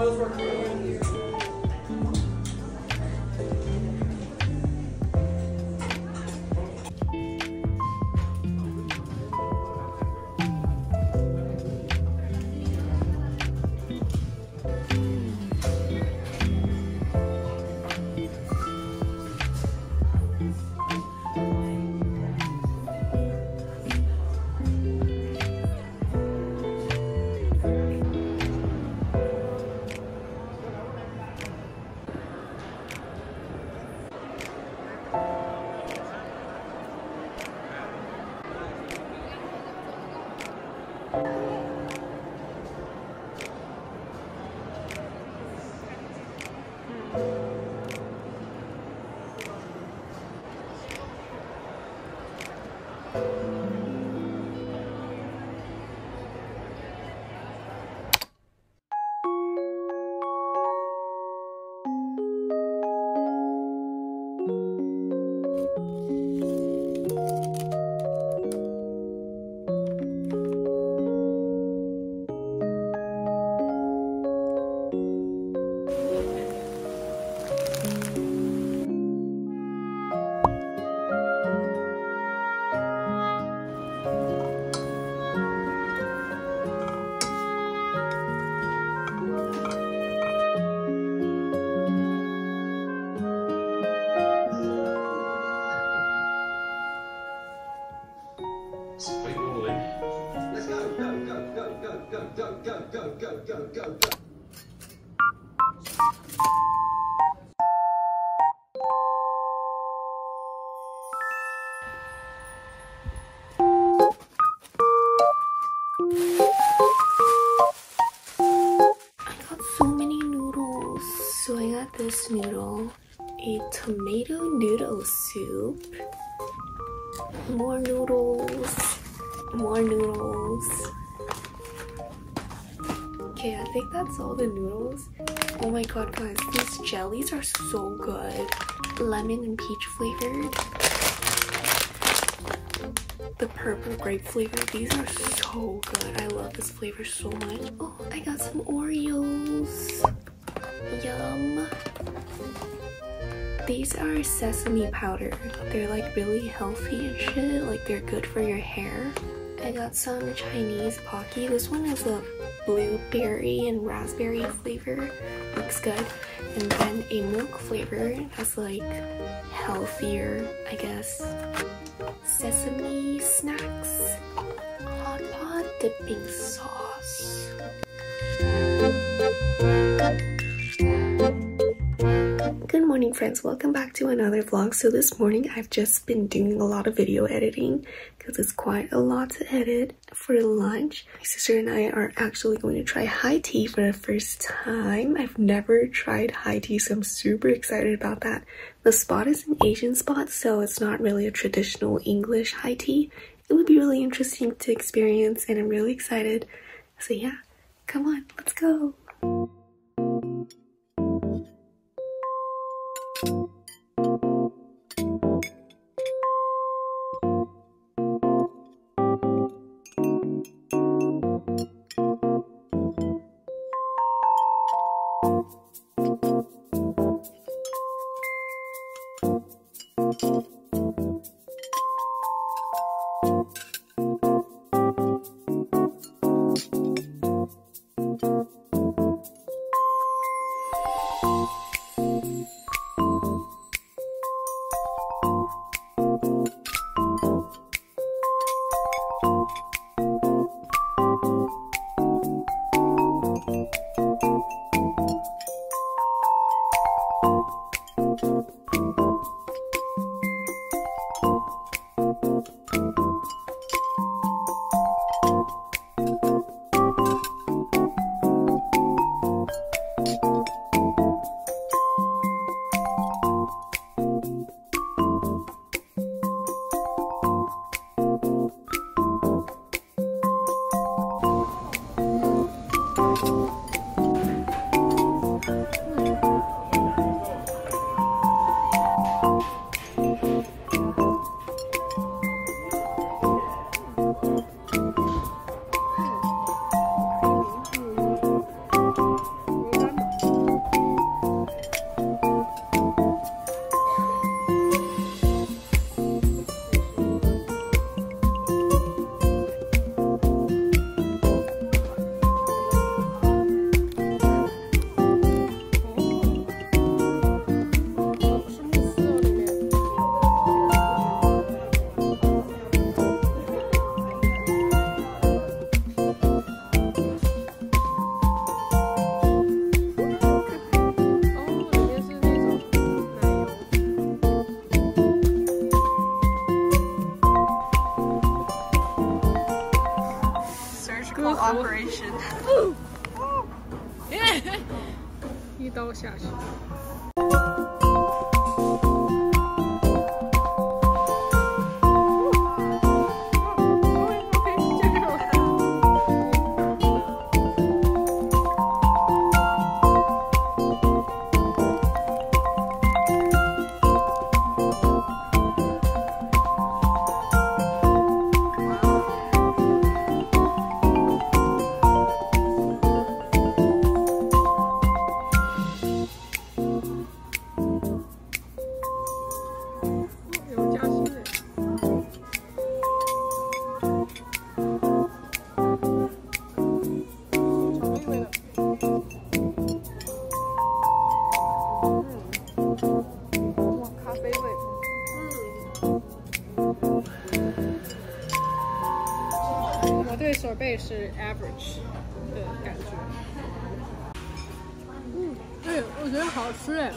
Those work really well. Go. I got so many noodles. So I got this noodle, a tomato noodle soup, more noodles. Okay, I think that's all the noodles. Oh my god, guys, these jellies are so good. Lemon and peach flavored. The purple grape flavor. These are so good. I love this flavor so much. Oh, I got some Oreos. Yum. These are sesame powder. They're like really healthy and shit. Like they're good for your hair. I got some Chinese Pocky. This one is a blueberry and raspberry flavor. Looks good. And then a milk flavor. That's like healthier, I guess. Sesame snacks. Hot pot dipping sauce. Good morning, friends. Welcome back to another vlog. So this morning I've just been doing a lot of video editing because it's quite a lot to edit. For lunch, my sister and I are actually going to try high tea for the first time. I've never tried high tea, so I'm super excited about that. The spot is an Asian spot, so it's not really a traditional English high tea. It would be really interesting to experience, and I'm really excited. So yeah, come on, let's go. 一刀下去。 我对手背是 average 的感觉。嗯，对，我觉得好吃哎。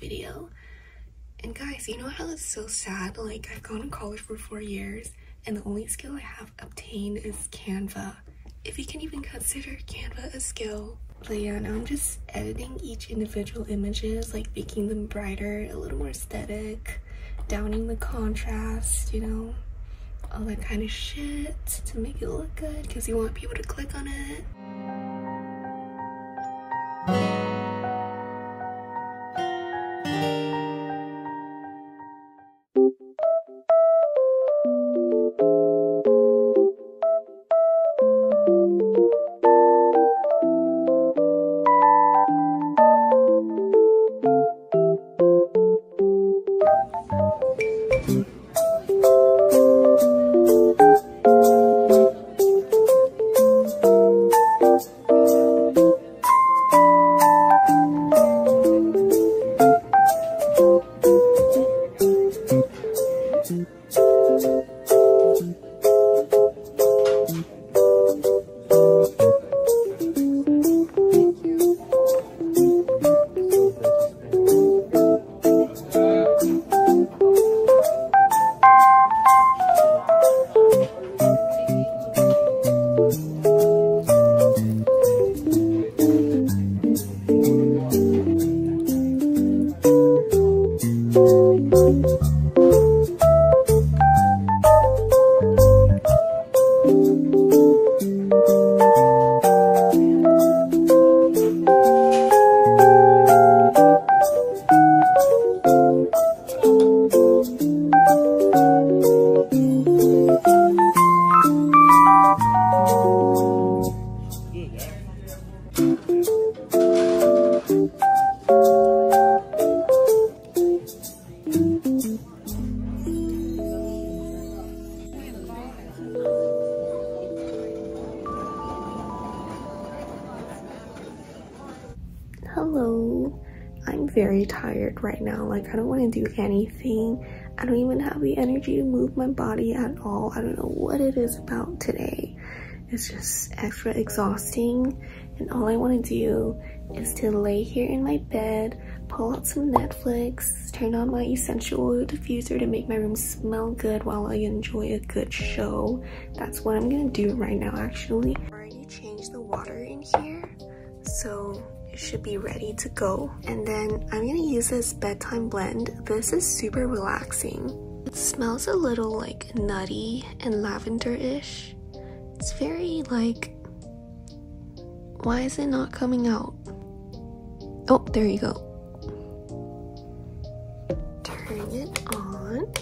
Video. And guys, you know how it's so sad, like I've gone to college for 4 years and the only skill I have obtained is Canva, if you can even consider Canva a skill. But yeah, now I'm just editing each individual images, like making them brighter, a little more aesthetic, downing the contrast, you know, all that kind of shit to make it look good because you want people to click on it. Hello, I'm very tired right now, like I don't want to do anything. I don't even have the energy to move my body at all. I don't know what it is about today. It's just extra exhausting and all I want to do is to lay here in my bed, pull out some Netflix, turn on my essential oil diffuser to make my room smell good while I enjoy a good show. That's what I'm gonna do right now actually. I already changed the water in here, so it should be ready to go. And then I'm gonna use this bedtime blend. This is super relaxing. It smells a little like nutty and lavender-ish. It's very like, why is it not coming out? Oh, there you go. Turn it on.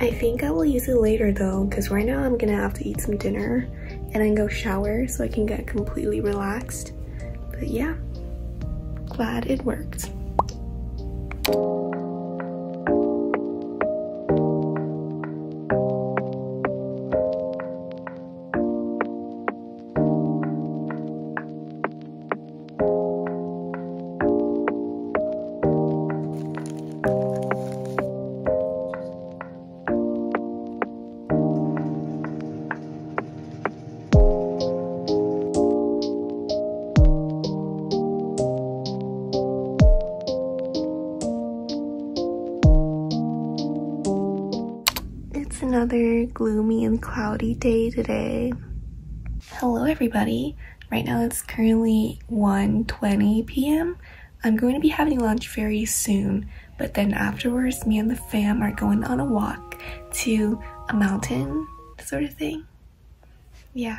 I think I will use it later though, because right now I'm gonna have to eat some dinner and then go shower so I can get completely relaxed. But yeah, glad it worked. Another gloomy and cloudy day today. Hello everybody. Right now it's currently 1:20 p.m. I'm going to be having lunch very soon, but then afterwards me and the fam are going on a walk to a mountain sort of thing. Yeah.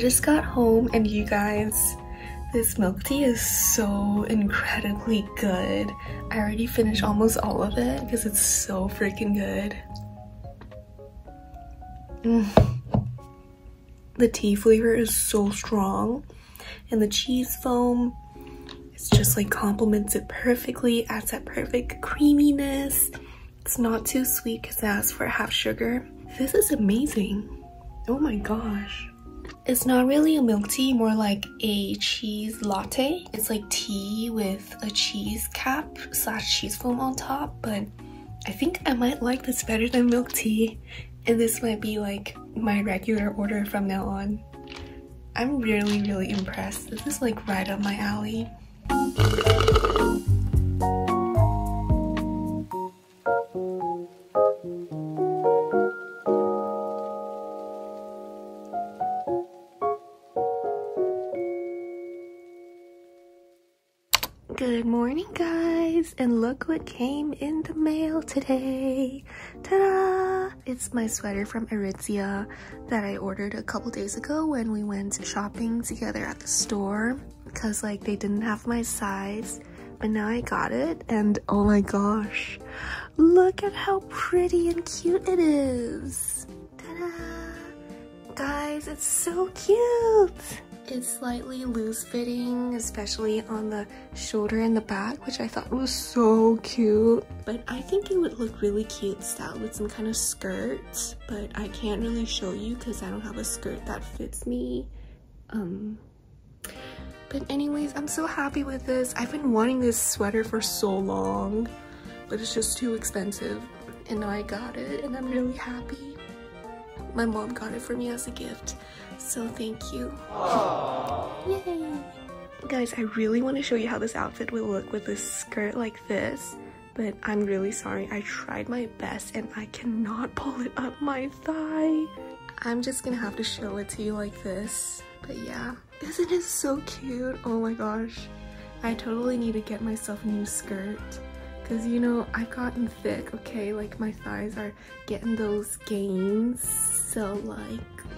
Just got home and you guys, this milk tea is so incredibly good. I already finished almost all of it because it's so freaking good. The tea flavor is so strong and the cheese foam, it's just like complements it perfectly, adds that perfect creaminess. It's not too sweet because it asks for half sugar. This is amazing. Oh my gosh. It's not really a milk tea, more like a cheese latte. It's like tea with a cheese cap slash cheese foam on top, but I think I might like this better than milk tea. And this might be like my regular order from now on. I'm really, really impressed. This is like right up my alley. Good morning guys, and look what came in the mail today. Ta-da! It's my sweater from Aritzia that I ordered a couple days ago when we went shopping together at the store because like they didn't have my size, but now I got it and oh my gosh, look at how pretty and cute it is. Ta-da! Guys, it's so cute! It's slightly loose fitting, especially on the shoulder and the back, which I thought was so cute. But I think it would look really cute styled with some kind of skirt, but I can't really show you because I don't have a skirt that fits me. But anyways, I'm so happy with this. I've been wanting this sweater for so long, but it's just too expensive. And now I got it and I'm really happy. My mom got it for me as a gift, so thank you. Yay! Guys, I really want to show you how this outfit will look with this skirt like this, but I'm really sorry. I tried my best and I cannot pull it up my thigh. I'm just gonna have to show it to you like this, but yeah. Isn't it so cute? Oh my gosh. I totally need to get myself a new skirt. Because, you know, I've gotten thick, okay? Like, my thighs are getting those gains. So, like,